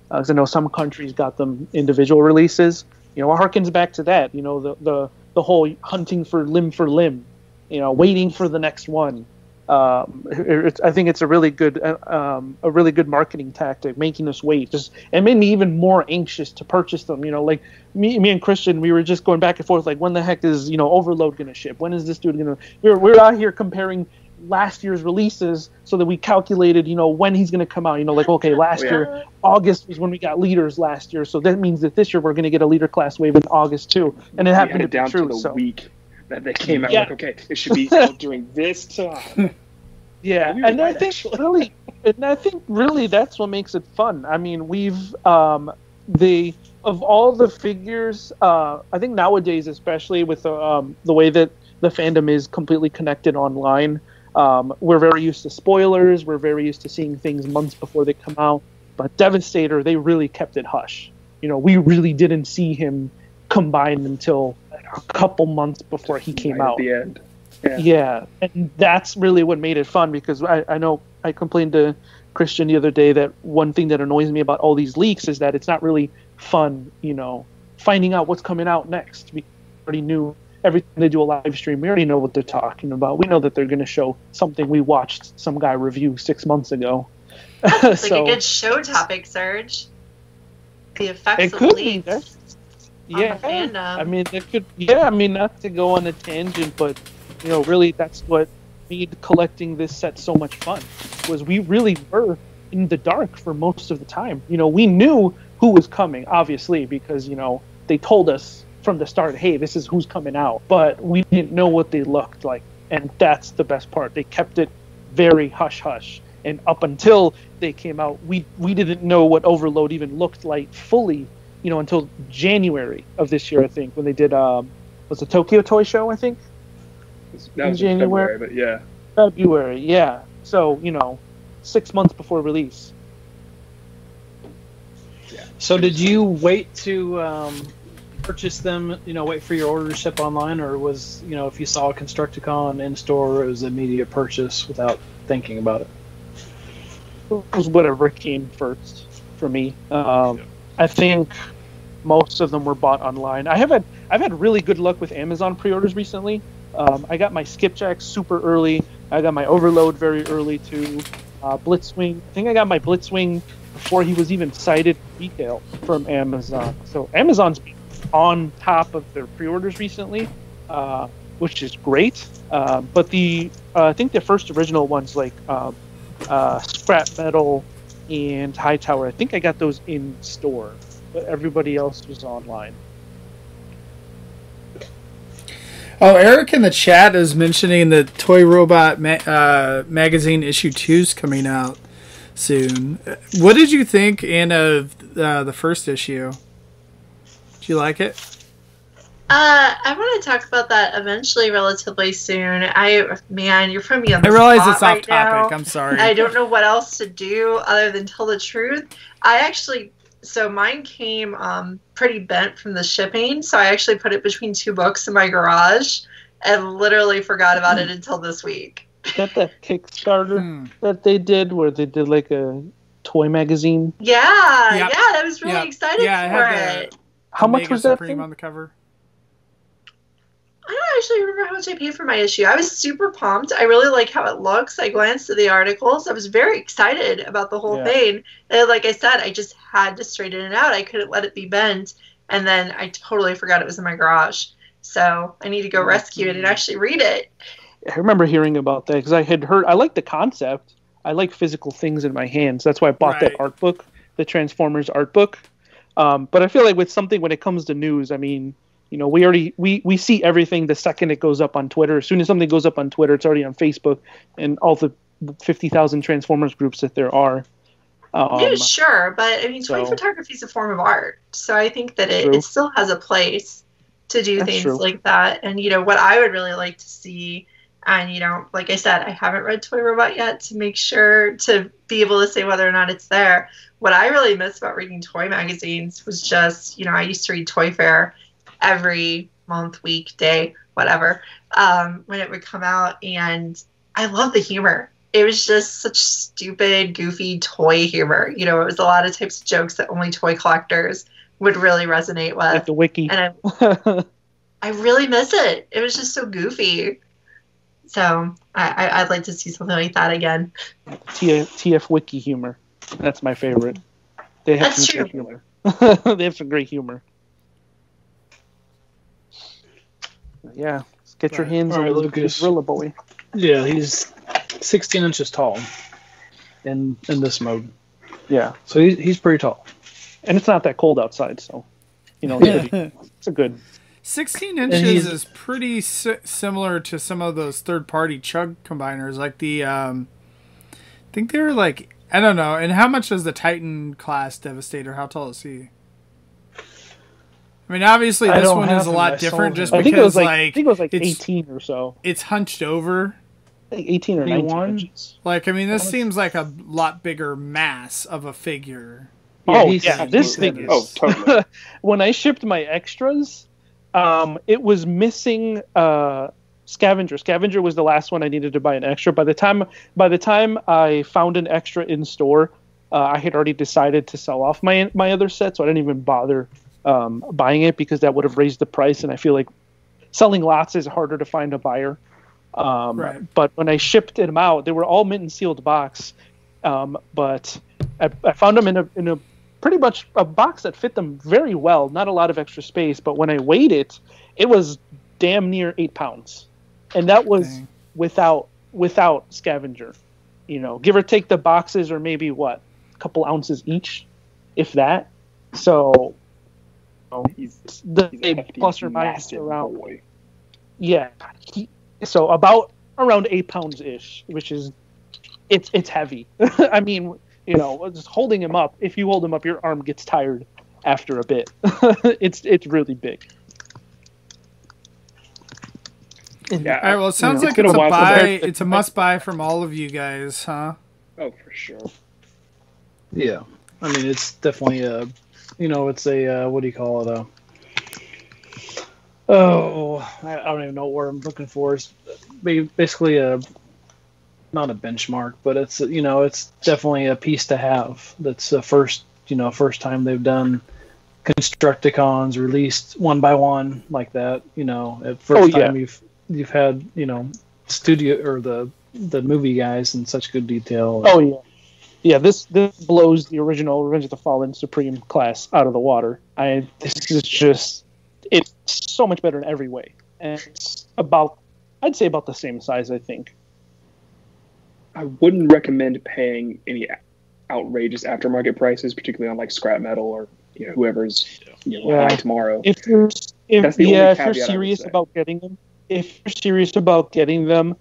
because uh, I know some countries got them individual releases. You know, it harkens back to that, you know, the the the whole hunting for limb for limb, you know, waiting for the next one. Um, it's, I think it's a really good, uh, um, a really good marketing tactic, making us wait. Just it made me even more anxious to purchase them. You know, like me, me and Christian, we were just going back and forth, like, when the heck is you know Overload going to ship? When is this dude going to? We we're we we're out here comparing last year's releases so that we calculated, you know, when he's going to come out. You know, like, okay, last yeah. year August was when we got leaders last year, so that means that this year we're going to get a leader class wave in August too. And it happened to be down true, to the so. week. That they came out yeah. like, okay, it should be out during this time. Yeah, and, we and I think actually. really, and I think really that's what makes it fun. I mean, we've um, the of all the figures, uh, I think nowadays, especially with the um, the way that the fandom is completely connected online, um, we're very used to spoilers. We're very used to seeing things months before they come out. But Devastator, they really kept it hush. You know, we really didn't see him combined until a couple months before he came right out. At the end. Yeah. yeah, and that's really what made it fun, because I, I know I complained to Christian the other day that one thing that annoys me about all these leaks is that it's not really fun, you know, finding out what's coming out next. We already knew everything. They do a live stream, we already know what they're talking about. We know that they're going to show something we watched some guy review six months ago. It's so, like a good show topic, Serge. The effects of leaks. Yeah, I mean, it could. Yeah, I mean, not to go on a tangent, but you know, really, that's what made collecting this set so much fun. Was we really were in the dark for most of the time. You know, we knew who was coming, obviously, because you know they told us from the start, hey, this is who's coming out. But we didn't know what they looked like, and that's the best part. They kept it very hush hush, and up until they came out, we we didn't know what Overload even looked like fully. You know, until January of this year, I think, when they did, um, was the Tokyo Toy Show, I think? That was in January, but yeah. February, yeah. So, you know, six months before release. Yeah. So did you wait to um, purchase them, you know, wait for your order to ship online, or was, you know, if you saw a Constructicon in-store, it was an immediate purchase without thinking about it? It was whatever came first for me. Um, yeah. I think... most of them were bought online. I have had I've had really good luck with Amazon pre-orders recently. Um, I got my Skipjack super early. I got my Overload very early too. Uh, Blitzwing. I think I got my Blitzwing before he was even cited retail from Amazon. So Amazon's been on top of their pre-orders recently, uh, which is great. Uh, but the uh, I think the first original ones like um, uh, Scrap Metal and Hightower, I think I got those in store. But everybody else was online. Oh, Eric in the chat is mentioning the Toy Robot ma uh, magazine issue two is coming out soon. What did you think in of uh, the first issue? Did you like it? Uh, I want to talk about that eventually, relatively soon. I man, you're putting me on the I realize spot it's off right topic. Now. I'm sorry. I don't know what else to do other than tell the truth. I actually. So mine came um, pretty bent from the shipping, so I actually put it between two books in my garage and literally forgot about it until this week. Got that Kickstarter mm. that they did where they did like a toy magazine? Yeah, yep. yeah, I was really yep. excited yeah, for I had it. The, how the much was that thing? On the cover? I don't actually remember how much I paid for my issue. I was super pumped. I really like how it looks. I glanced at the articles. I was very excited about the whole yeah. thing. And like I said, I just had to straighten it out. I couldn't let it be bent. And then I totally forgot it was in my garage. So I need to go rescue it and actually read it. I remember hearing about that because I had heard. I like the concept. I like physical things in my hands. That's why I bought right. that art book, the Transformers art book. Um, but I feel like with something when it comes to news, I mean. You know, we already we, we see everything the second it goes up on Twitter. As soon as something goes up on Twitter, it's already on Facebook and all the fifty thousand Transformers groups that there are. Um, yeah, sure. But, I mean, toy so, photography is a form of art. So I think that it, it still has a place to do that's things true. Like that. And, you know, what I would really like to see, and, you know, like I said, I haven't read Toy Robot yet to make sure to be able to say whether or not it's there. What I really miss about reading toy magazines was just, you know, I used to read Toy Fair every month, week, day, whatever, um, when it would come out. And I love the humor. It was just such stupid, goofy toy humor. You know, it was a lot of types of jokes that only toy collectors would really resonate with. Like the wiki. And I, I really miss it. It was just so goofy. So I, I, I'd like to see something like that again. T F, T F Wiki humor. That's my favorite. They have That's some true. Humor. They have some great humor. Yeah. Get right. your hands right, on Lucas. Gorilla Boy. Yeah, he's sixteen inches tall in, in this mode. Yeah. So he's, he's pretty tall. And it's not that cold outside, so, you know, it's, pretty, it's a good... sixteen inches is pretty si similar to some of those third-party chug combiners, like the, um, I think they were like, I don't know, and how much is the Titan class Devastator? How tall is he? I mean, obviously this one is a lot different just because, I think it was like, like, I think it was like eighteen or so. It's hunched over. I think eighteen or nineteen inches. Like, I mean, this seems like a lot bigger mass of a figure. Yeah, oh, yeah, this thing is... Oh, totally. When I shipped my extras... Um, it was missing uh, Scavenger. Scavenger was the last one I needed to buy an extra. By the time by the time I found an extra in store, uh, I had already decided to sell off my my other set, so I didn't even bother um, buying it because that would have raised the price, and I feel like selling lots is harder to find a buyer. Um, right. But when I shipped them out, they were all mint and sealed box, um, but I, I found them in a in a. pretty much a box that fit them very well. Not a lot of extra space, but when I weighed it, it was damn near eight pounds, and that was Dang. without without Scavenger. You know, give or take the boxes, or maybe what, a couple ounces each, if that. So, oh, he's, the he's big hefty, plus or minus around. Boy. Yeah, he, so about around eight pounds ish, which is it's it's heavy. I mean. You know, just holding him up. If you hold him up, your arm gets tired after a bit. it's it's really big. Yeah. All right. Well, it sounds you know, like it's, it's a buy. It's a must buy from all of you guys, huh? Oh, for sure. Yeah. I mean, it's definitely a. You know, it's a uh, what do you call it? A, oh, I, I don't even know what I'm looking for. It's basically a. Not a benchmark, but it's you know it's definitely a piece to have. That's the first you know first time they've done Constructicons released one by one like that. You know, at first oh, yeah. time you've you've had you know studio or the the movie guys in such good detail. Oh yeah, yeah. This this blows the original Revenge of the Fallen Supreme class out of the water. I this is just it's so much better in every way, and it's about I'd say about the same size I think. I wouldn't recommend paying any outrageous aftermarket prices, particularly on like Scrap Metal or you know whoever's you know yeah. buying tomorrow. If you're if, yeah, if you're serious about getting them, if you're serious about getting them,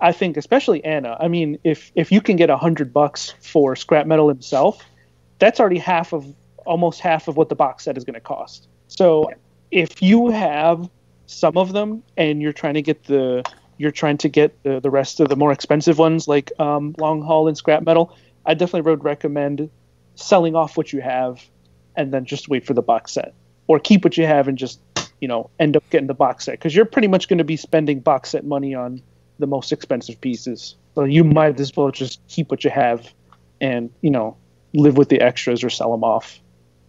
I think especially Anna. I mean, if if you can get a hundred bucks for Scrap Metal himself, that's already half of almost half of what the box set is going to cost. So yeah. if you have some of them and you're trying to get the You're trying to get the, the rest of the more expensive ones like um, Long Haul and Scrap Metal, I definitely would recommend selling off what you have and then just wait for the box set. Or keep what you have and just, you know, end up getting the box set. Because you're pretty much going to be spending box set money on the most expensive pieces. So you might as well just keep what you have and, you know, live with the extras or sell them off.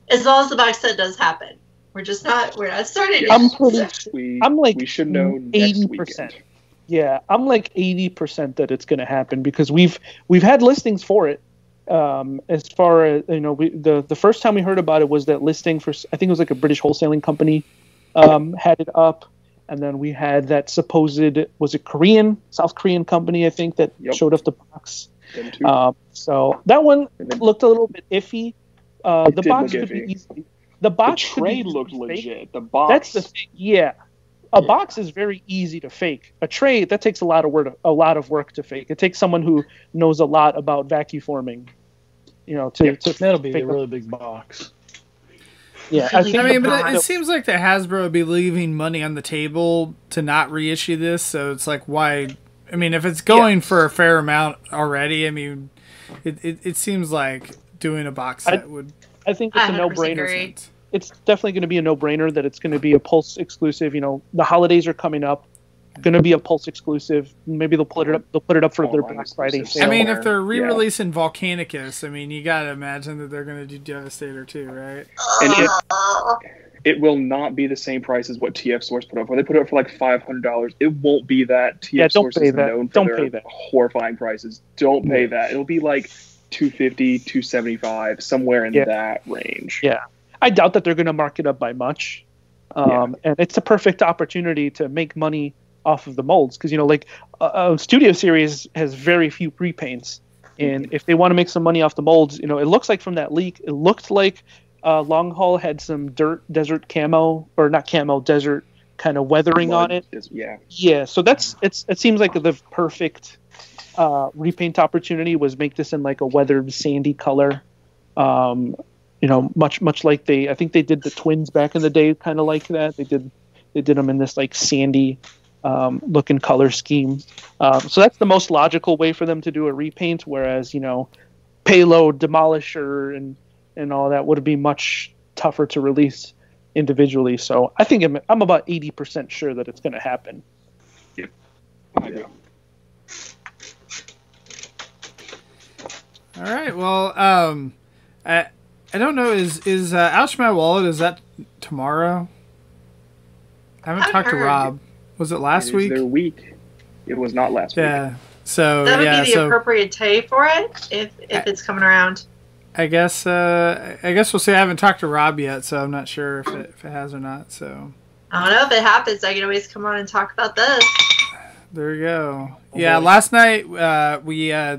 As long as the box set does happen. We're just not, we're not starting it. I'm, pretty, I'm like we should know next eighty percent. Weekend. Yeah, I'm like eighty percent that it's going to happen because we've we've had listings for it. Um, as far as you know, we, the the first time we heard about it was that listing for I think it was like a British wholesaling company um, had it up, and then we had that supposed was it Korean South Korean company I think that yep. showed up the box. Um, so that one looked a little bit iffy. Uh, the box could iffy. be easy. The box the trade looked fake. legit. The box. That's the thing. Yeah. A yeah. box is very easy to fake. A tray, that takes a lot of work, a lot of work to fake. It takes someone who knows a lot about vacuforming, you know, to, yeah, to that'll fake be a really a big box. Yeah, I, think I mean, but it seems like the Hasbro would be leaving money on the table to not reissue this. So it's like, why? I mean, if it's going yeah. for a fair amount already, I mean, it it, it seems like doing a box set I, would. I think it's a no-brainer. It's definitely going to be a no-brainer that it's going to be a Pulse exclusive. You know, the holidays are coming up. Going to be a Pulse exclusive. Maybe they'll put it up. They'll put it up for oh, their Black Friday sale. I mean, if they're re-releasing yeah. Volcanicus, I mean, you got to imagine that they're going to do Devastator too, right? And if, it will not be the same price as what T F Source put up for. They put it up for like five hundred dollars. It won't be that. T F yeah, Source is that. known for don't their pay that. horrifying prices. Don't pay that. It'll be like two fifty, two seventy-five, somewhere in yeah. that range. Yeah. I doubt that they're going to mark it up by much. Um, yeah. And it's a perfect opportunity to make money off of the molds. Because, you know, like, uh, Studio Series has very few repaints. And if they want to make some money off the molds, you know, it looks like from that leak, it looked like uh, Long Haul had some dirt, desert camo, or not camo, desert kind of weathering Blood, on it. Is, yeah. Yeah. So that's, it's, it seems like the perfect uh, repaint opportunity was make this in like a weathered sandy color. Um, you know, much, much like they, I think they did the twins back in the day, kind of like that. They did, they did them in this like sandy Um, look and color scheme. Um, so that's the most logical way for them to do a repaint, whereas, you know, Payload, Demolisher, and, and all that would be much tougher to release individually. So I think I'm, I'm about eighty percent sure that it's going to happen. Yep. I know. All right. Well, um, I, I don't know. Is, is uh, Ouch My Wallet, is that tomorrow? I haven't I've talked heard. to Rob. Was it last it week? Their week. It was not last yeah. week. Yeah. So that would yeah, be the so, appropriate day for it if if I, it's coming around. I guess. Uh, I guess we'll see. I haven't talked to Rob yet, so I'm not sure if it, if it has or not. So I don't know if it happens. I can always come on and talk about this. There you go. Oh, yeah. Boy. Last night uh, we uh,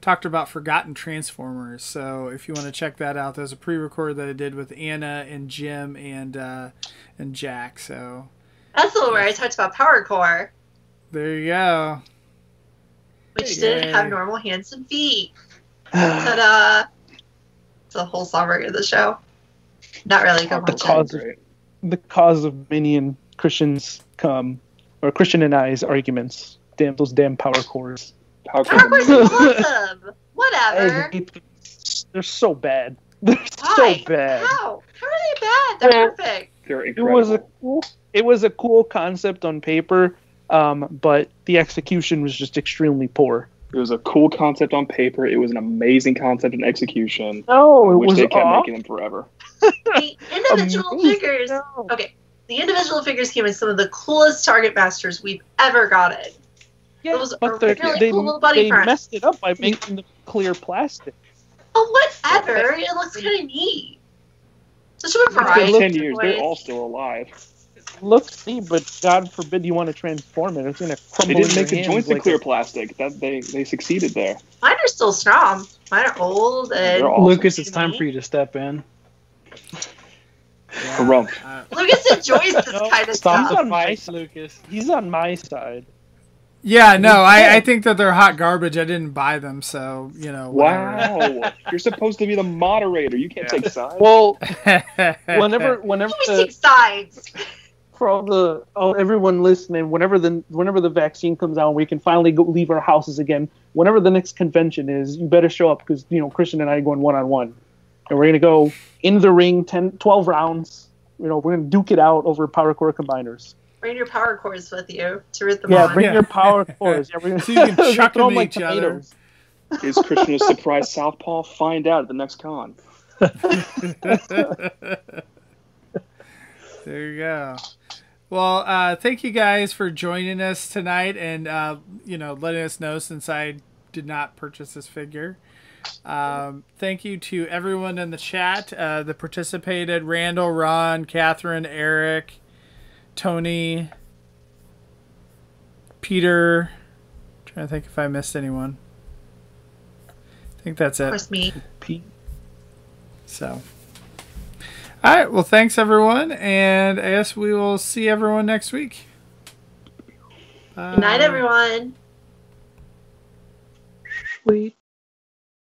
talked about Forgotten Transformers. So if you want to check that out, there's a pre-record that I did with Anna and Jim and uh, and Jack. So. That's the one where I talked about Power Core. There you go. Which there didn't go. have normal hands and feet. Ta-da! It's a whole song record of the show. Not really. Go the watch cause it. Of, the cause of many and Christian's come, or Christian and I's arguments. Damn those damn Power Cores. Power, power Cores are awesome. Whatever. They're so bad. They're Why? so bad. How? How are they bad? They're perfect. They're incredible. It was a cool. It was a cool concept on paper, um, but the execution was just extremely poor. It was a cool concept on paper. It was an amazing concept in execution. No, it which was they kept off. making them forever. The individual amazing. figures. No. Okay, the individual figures came in some of the coolest Target Masters we've ever gotten. Yeah, Those but are really they, cool little buddy they friends. messed it up by making them clear plastic. Oh, whatever. It looks kind of neat. Such a variety. It's been ten years. They're all still alive. Looks neat, but God forbid you want to transform it. It's going to crumble. They didn't make the joints like in clear plastic. That they they succeeded there. Mine are still strong. Mine are old. And awesome. Lucas, it's time for you to step in. Yeah. Harumph. Uh, Lucas enjoys this no, kind of stuff. He's on my side, Lucas. He's on my side. Yeah, no, I, I think that they're hot garbage. I didn't buy them, so, you know. Whatever. Wow. You're supposed to be the moderator. You can't yeah. take sides. Well, whenever... whenever we uh, take sides. For all the oh, everyone listening, whenever the whenever the vaccine comes out and we can finally go leave our houses again, whenever the next convention is, you better show up because, you know, Christian and I are going one-on-one. And we're going to go in the ring, ten, twelve rounds. You know, we're going to duke it out over Power Core Combiners. Bring your Power Cores with you to root them yeah, on. Bring yeah, bring your Power Cores. Yeah, we're so you can chuck them at each other. Is Christian a surprise southpaw? Find out at the next con. There you go. Well, uh, thank you guys for joining us tonight and, uh, you know, letting us know since I did not purchase this figure. Um, thank you to everyone in the chat uh, that participated. Randall, Ron, Catherine, Eric, Tony, Peter. I'm trying to think if I missed anyone. I think that's it. Of course, me. Pete. So. All right, well, thanks, everyone, and I guess we will see everyone next week. Bye. Good night, everyone. Sweet.